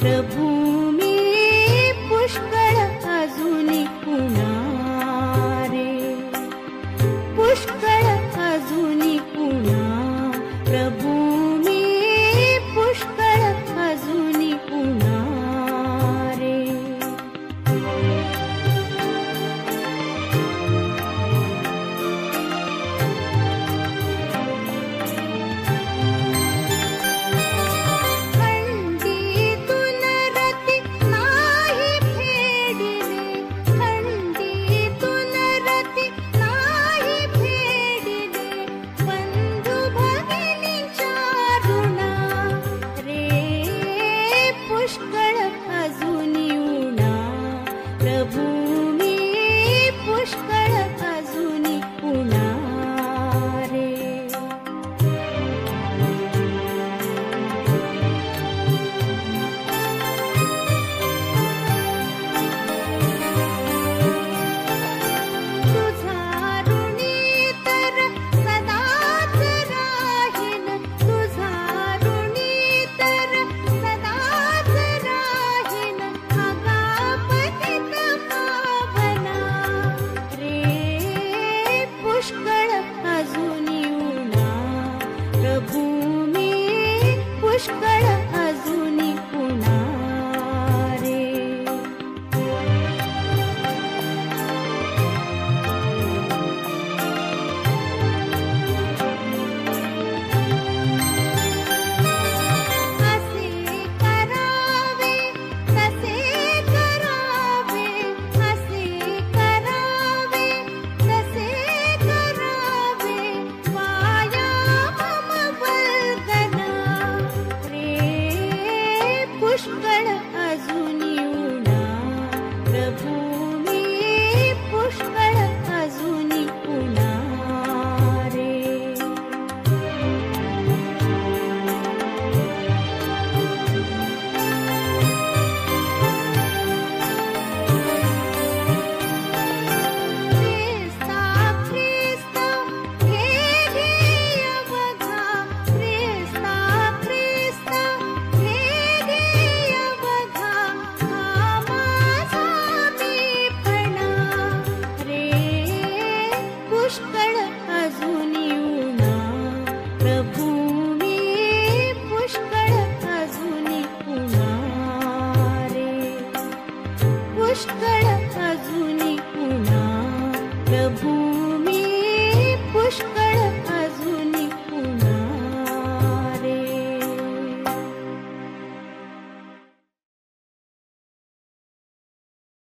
प्रभु मी पुष्कळ अजूनी पुना रे, पुष्कळ अजूनी पुना प्रभु मी पुष्कळ अजूनी पुना रे। पुष्कळ अजूनी पुना प्रभु।